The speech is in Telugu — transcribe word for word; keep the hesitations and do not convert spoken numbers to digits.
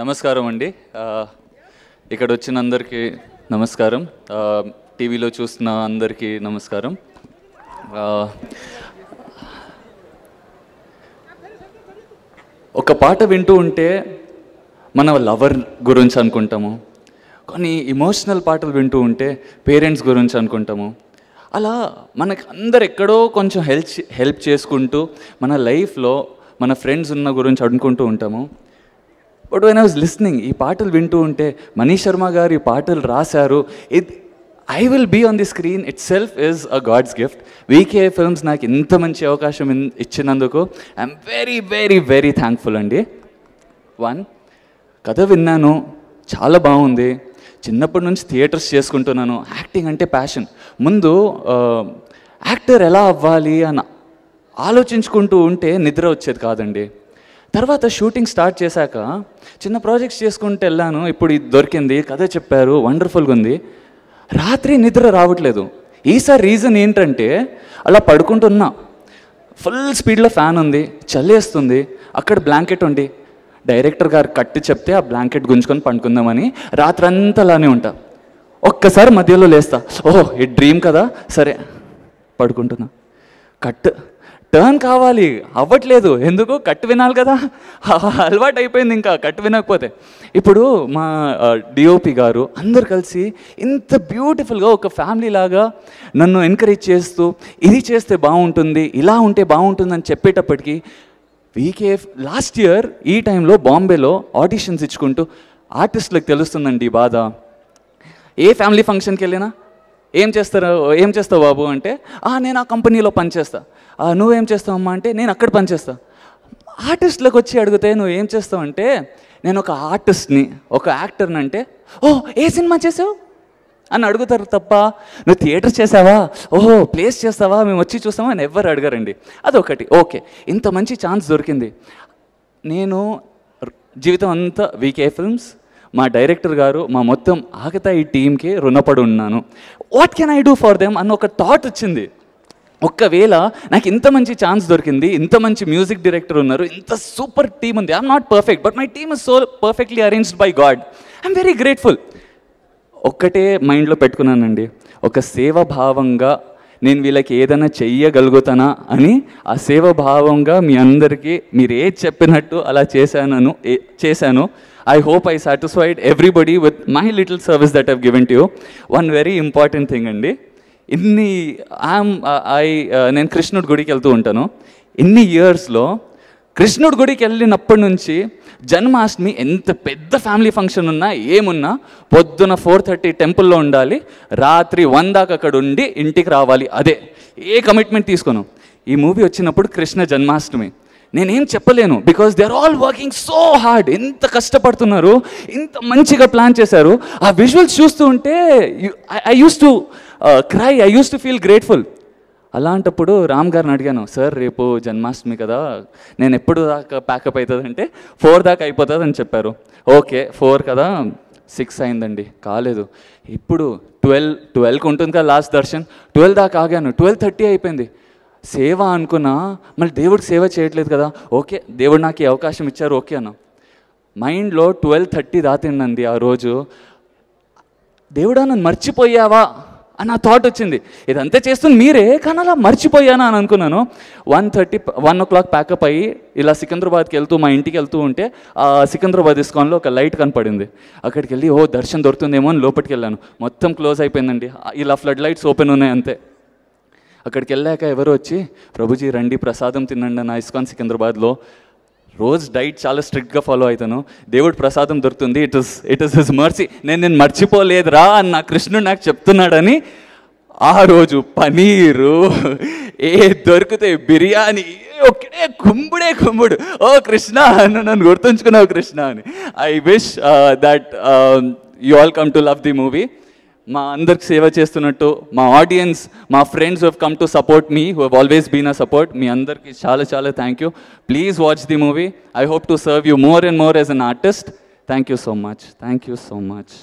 నమస్కారం అండి ఇక్కడ వచ్చిన అందరికీ నమస్కారం టీవీలో చూస్తున్న అందరికీ నమస్కారం ఒక పాట వింటూ ఉంటే మన లవర్ గురించి అనుకుంటాము కానీ ఎమోషనల్ పాటలు వింటూ ఉంటే పేరెంట్స్ గురించి అనుకుంటాము అలా మనకు అందరు ఎక్కడో కొంచెం హెల్ప్ హెల్ప్ చేసుకుంటూ మన లైఫ్లో మన ఫ్రెండ్స్ ఉన్న గురించి అనుకుంటూ ఉంటాము but when I was listening ఈ పాటలు వింటూ ఉంటే మనీష్ శర్మ గారు ఈ పాటలు రాశారు it I will be on the screen itself is a God's gift VK films నాకు ఇంత మంచి అవకాశం ఇచ్చినందుకు I'm very very very thankful అండి వన్ కథ విన్నాను చాలా బాగుంది చిన్నప్పటి నుంచి థియేటర్స్ చేసుకుంటున్నాను యాక్టింగ్ అంటే ప్యాషన్ ముందు యాక్టర్ ఎలా అవ్వాలి అని ఆలోచించుకుంటూ ఉంటే నిద్ర వచ్చేది కాదండి తర్వాత షూటింగ్ స్టార్ట్ చేశాక చిన్న ప్రాజెక్ట్స్ చేసుకుంటూ వెళ్ళాను ఇప్పుడు ఇది దొరికింది కథ చెప్పారు వండర్ఫుల్గా ఉంది రాత్రి నిద్ర రావట్లేదు ఈసారి రీజన్ ఏంటంటే అలా పడుకుంటున్నా ఫుల్ స్పీడ్లో ఫ్యాన్ ఉంది చల్లేస్తుంది అక్కడ బ్లాంకెట్ ఉంది డైరెక్టర్ గారు కట్టి చెప్తే ఆ బ్లాంకెట్ గుంజుకొని పండుకుందామని రాత్రంతా అలానే ఉంటా ఒక్కసారి మధ్యలో లేస్తా ఓహో ఈ డ్రీమ్ కదా సరే పడుకుంటున్నా కట్ టర్న్ కావాలి అవ్వట్లేదు ఎందుకు కట్ వినాలి కదా అలవాటు అయిపోయింది ఇంకా కట్ వినకపోతే ఇప్పుడు మా డిఓపి గారు అందరు కలిసి ఇంత బ్యూటిఫుల్గా ఒక ఫ్యామిలీ లాగా నన్ను ఎంకరేజ్ చేస్తూ ఇది చేస్తే బాగుంటుంది ఇలా ఉంటే బాగుంటుంది అని చెప్పేటప్పటికీ వీకేఎఫ్ లాస్ట్ ఇయర్ ఈ టైంలో బాంబేలో ఆడిషన్స్ ఇచ్చుకుంటూ ఆర్టిస్టులకు తెలుస్తుందండి ఈ బాధ ఏ ఫ్యామిలీ ఫంక్షన్కి వెళ్ళినా ఏం చేస్తారు ఏం చేస్తావు బాబు అంటే నేను ఆ కంపెనీలో పనిచేస్తా నువ్వేం చేస్తావమ్మా అంటే నేను అక్కడ పనిచేస్తా ఆర్టిస్టులకు వచ్చి అడిగితే నువ్వు ఏం చేస్తావు అంటే నేను ఒక ఆర్టిస్ట్ని ఒక యాక్టర్ని అంటే ఓ ఏ సినిమా చేసావు అని అడుగుతారు తప్ప నువ్వు థియేటర్ చేసావా ఓహో ప్లేస్ చేస్తావా మేము వచ్చి చూస్తామా అని ఎవ్వరు అడగరండి అదొకటి ఓకే ఇంత మంచి ఛాన్స్ దొరికింది నేను జీవితం అంతా వీకే ఫిల్మ్స్ మా డైరెక్టర్ గారు మా మొత్తం ఆగతా ఈ టీమ్కి రుణపడి ఉన్నాను what can I do for them అన్న ఒక థాట్ వచ్చింది ఒక్కవేళ నాకు ఇంత మంచి ఛాన్స్ దొరికింది ఇంత మంచి మ్యూజిక్ డైరెక్టర్ ఉన్నారు ఇంత సూపర్ టీమ్ ఉంది I'm not perfect but my team is so perfectly arranged by God I'm very grateful ఒక్కటే మైండ్లో పెట్టుకున్నానండి ఒక సేవాభావంగా నేను వీళ్ళకి ఏదైనా చెయ్యగలుగుతానా అని ఆ సేవాభావంగా మీ అందరికీ మీరు ఏది చెప్పినట్టు అలా చేశాను చేశాను I hope I satisfied everybody with my little service that have given to you one very important thing అండి ఇన్ని ఐఎమ్ ఐ నేను కృష్ణుడి గుడికి వెళ్తూ ఉంటాను ఇన్ని ఇయర్స్లో కృష్ణుడి గుడికి వెళ్ళినప్పటి నుంచి జన్మాష్టమి ఎంత పెద్ద ఫ్యామిలీ ఫంక్షన్ ఉన్నా ఏమున్నా పొద్దున ఫోర్ థర్టీ టెంపుల్లో ఉండాలి రాత్రి వన్ దాకా అక్కడ ఉండి ఇంటికి రావాలి అదే ఏ కమిట్మెంట్ తీసుకున్నాం ఈ మూవీ వచ్చినప్పుడు కృష్ణ జన్మాష్టమి నేనేం చెప్పలేను because they are all working so hard ఎంత కష్టపడుతున్నారు ఇంత మంచిగా ప్లాన్ చేశారు ఆ విజువల్స్ చూస్తూ ఉంటే I use to cry I use to feel grateful అలాంటప్పుడు రామ్ గారిని అడిగాను సార్ రేపు జన్మాష్టమి కదా నేను ఎప్పుడు దాకా ప్యాకప్ అవుతుందంటే ఫోర్ దాకా అయిపోతుంది అని చెప్పారు ఓకే ఫోర్ కదా సిక్స్ అయిందండి కాలేదు ఇప్పుడు ట్వెల్వ్ ట్వెల్వ్కి ఉంటుంది కదా లాస్ట్ దర్శన్ ట్వెల్వ్ దాకా ఆగాను ట్వెల్వ్ థర్టీ అయిపోయింది సేవ అనుకున్నా మళ్ళీ దేవుడికి సేవ చేయట్లేదు కదా ఓకే దేవుడు నాకు ఈ అవకాశం ఇచ్చారు ఓకే అన్న మైండ్లో ట్వెల్వ్ థర్టీ దాతిండండి ఆ రోజు దేవుడా నన్ను మర్చిపోయావా అని ఆ థాట్ వచ్చింది ఇదంతా చేస్తుంది మీరే కానీ అలా మర్చిపోయానా అని అనుకున్నాను one thirty one o'clock pack up అయ్యి ఇలా సికింద్రాబాద్కి వెళ్తూ మా ఇంటికి వెళ్తూ ఉంటే ఆ సికింద్రాబాద్ ఇస్కాన్లో ఒక లైట్ కనపడింది అక్కడికి వెళ్ళి ఓ దర్శనం దొరుకుతుందేమో అని లోపలికి వెళ్ళాను మొత్తం క్లోజ్ అయిపోయిందండి ఇలా ఫ్లడ్ లైట్స్ ఓపెన్ ఉన్నాయి అంతే అక్కడికి వెళ్ళాక ఎవరో వచ్చి ప్రభుజీ రండి ప్రసాదం తినండి నా ఇస్కాన్ సికింద్రాబాద్లో రోజు డైట్ చాలా స్ట్రిక్ట్గా ఫాలో అవుతాను దేవుడు ప్రసాదం దొరుకుతుంది it is it is his mercy నేను నేను మర్చిపోలేదు రా అని నా కృష్ణుడు నాకు చెప్తున్నాడని ఆ రోజు పనీరు ఏ దొరికితే బిర్యానీ ఒక్కడే కుంబుడే కుంబుడు ఓ కృష్ణ అని నన్ను గుర్తుంచుకున్నావు కృష్ణ అని I wish that you all come to love the movie మా అందరికి సేవ చేస్తున్నట్టు మా ఆడియన్స్ మా friends who have come to support me who have always been a support మీ అందరికీ చాలా చాలా thank you please watch the movie I hope to serve you more and more as an artist thank you so much thank you so much